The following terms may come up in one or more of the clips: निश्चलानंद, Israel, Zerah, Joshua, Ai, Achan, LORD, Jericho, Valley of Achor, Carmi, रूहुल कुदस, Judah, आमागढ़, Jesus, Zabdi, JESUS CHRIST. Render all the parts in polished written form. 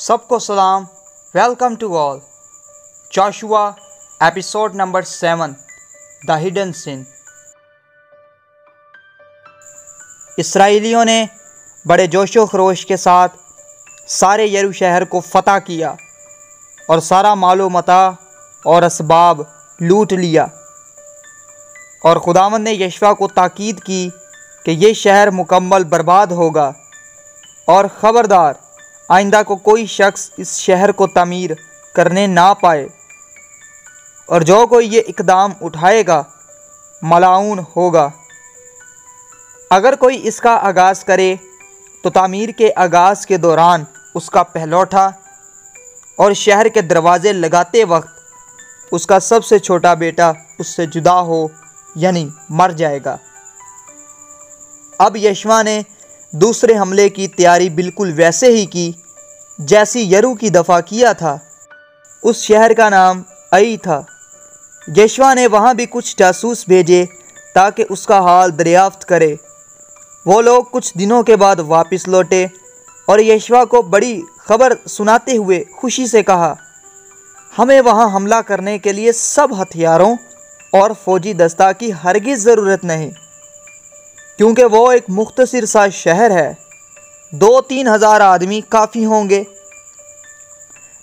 सबको सलाम, welcome to all. Joshua episode number 7, the hidden sin. इसराइलियों ने बड़े जोशो खरोश के साथ सारे यरू शहर को फतह किया और सारा मालो मता और असबाब लूट लिया। और खुदावन ने यशवा को ताकीद की कि ये शहर मुकम्मल बर्बाद होगा और ख़बरदार आइंदा को कोई शख्स इस शहर को तामीर करने ना पाए, और जो कोई ये इकदाम उठाएगा मलाउन होगा। अगर कोई इसका आगाज़ करे तो तामीर के आगाज़ के दौरान उसका पहलौठा और शहर के दरवाज़े लगाते वक्त उसका सबसे छोटा बेटा उससे जुदा हो, यानी मर जाएगा। अब यशवा ने दूसरे हमले की तैयारी बिल्कुल वैसे ही की जैसी यरू की दफ़ा किया था। उस शहर का नाम आई था। यशवा ने वहाँ भी कुछ जासूस भेजे ताकि उसका हाल दरियाफ्त करे। वो लोग कुछ दिनों के बाद वापस लौटे और यशवा को बड़ी खबर सुनाते हुए खुशी से कहा, हमें वहाँ हमला करने के लिए सब हथियारों और फ़ौजी दस्ता की हरगिज़ ज़रूरत नहीं, क्योंकि वो एक मुख्तसर सा शहर है, 2-3 हज़ार आदमी काफ़ी होंगे।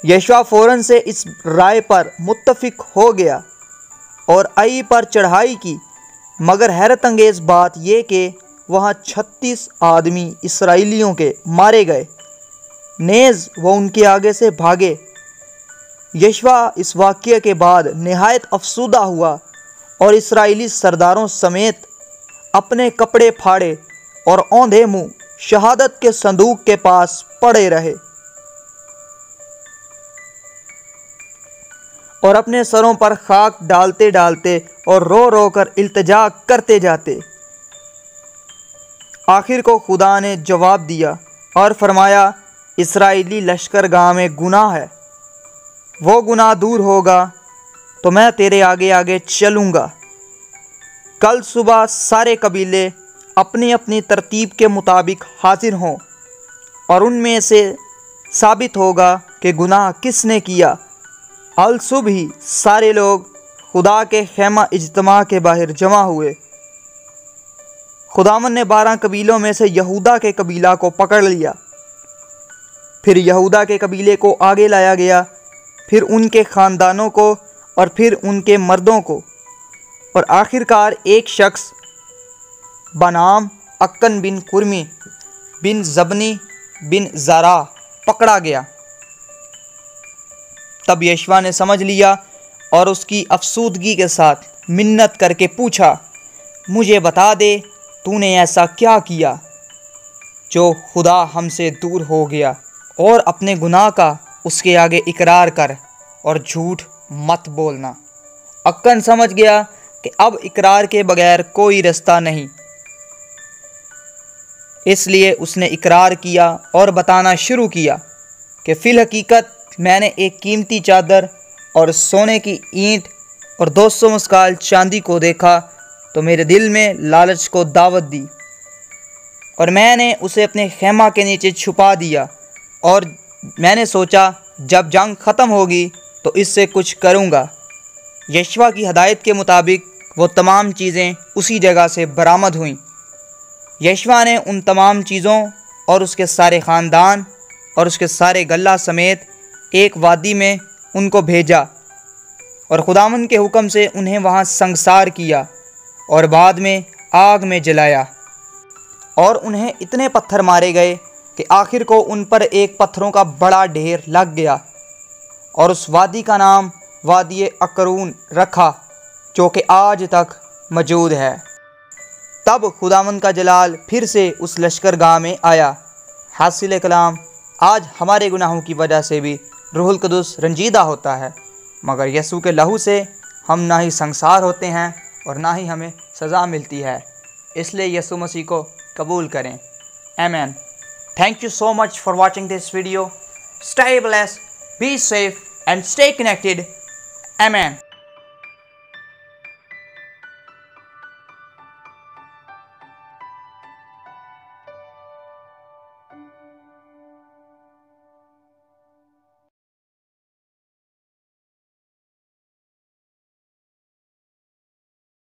यशवा फ़ौरन से इस राय पर मुत्तफिक हो गया और आई पर चढ़ाई की। मगर हैरत अंगेज़ बात यह कि वहाँ 36 आदमी इसराइलियों के मारे गए, नेज़ वो उनके आगे से भागे। यशवा इस वाक़े के बाद नहायत अफसुदा हुआ और इसराइली सरदारों समेत अपने कपड़े फाड़े और औंधे मुंह शहादत के संदूक के पास पड़े रहे और अपने सरों पर खाक डालते डालते और रो रो कर इल्तिजा करते जाते। आखिर को खुदा ने जवाब दिया और फरमाया, इसराइली लश्करगाह में गुनाह है, वो गुनाह दूर होगा तो मैं तेरे आगे आगे चलूँगा। कल सुबह सारे कबीले अपनी अपनी तरतीब के मुताबिक हाजिर हों और उनमें से साबित होगा कि गुनाह किसने किया। अल सुबह ही सारे लोग खुदा के खैमा इज्तमा के बाहर जमा हुए। खुदावन ने 12 कबीलों में से यहूदा के कबीला को पकड़ लिया। फिर यहूदा के कबीले को आगे लाया गया, फिर उनके ख़ानदानों को और फिर उनके मर्दों को, और आखिरकार एक शख्स बनाम अक्कन बिन कुर्मी बिन जबनी बिन ज़रा पकड़ा गया। तब यशवा ने समझ लिया और उसकी अफसोदगी के साथ मिन्नत करके पूछा, मुझे बता दे तूने ऐसा क्या किया जो खुदा हमसे दूर हो गया, और अपने गुनाह का उसके आगे इकरार कर और झूठ मत बोलना। अक्कन समझ गया कि अब इकरार के बगैर कोई रास्ता नहीं, इसलिए उसने इकरार किया और बताना शुरू किया कि फ़िल हकीकत मैंने एक कीमती चादर और सोने की ईंट और 200 मस्काल चांदी को देखा तो मेरे दिल में लालच को दावत दी, और मैंने उसे अपने खैमा के नीचे छुपा दिया। और मैंने सोचा जब जंग ख़त्म होगी तो इससे कुछ करूँगा। यशवा की हदायत के मुताबिक वो तमाम चीज़ें उसी जगह से बरामद हुईं। यशवा ने उन तमाम चीज़ों और उसके सारे ख़ानदान और उसके सारे गल्ला समेत एक वादी में उनको भेजा, और खुदावन के हुक्म से उन्हें वहाँ संगसार किया और बाद में आग में जलाया। और उन्हें इतने पत्थर मारे गए कि आखिर को उन पर एक पत्थरों का बड़ा ढेर लग गया, और उस वादी का नाम वादी अकरून रखा, जो कि आज तक मौजूद है। तब खुदावन का जलाल फिर से उस लश्करगाह में आया। हासिल कलाम, आज हमारे गुनाहों की वजह से भी रूहुल कुदस रंजीदा होता है, मगर यीशु के लहू से हम ना ही संसार होते हैं और ना ही हमें सज़ा मिलती है। इसलिए यीशु मसीह को कबूल करें। आमेन। Thank you so much for watching this video. Stay blessed, be safe and stay connected. Amen.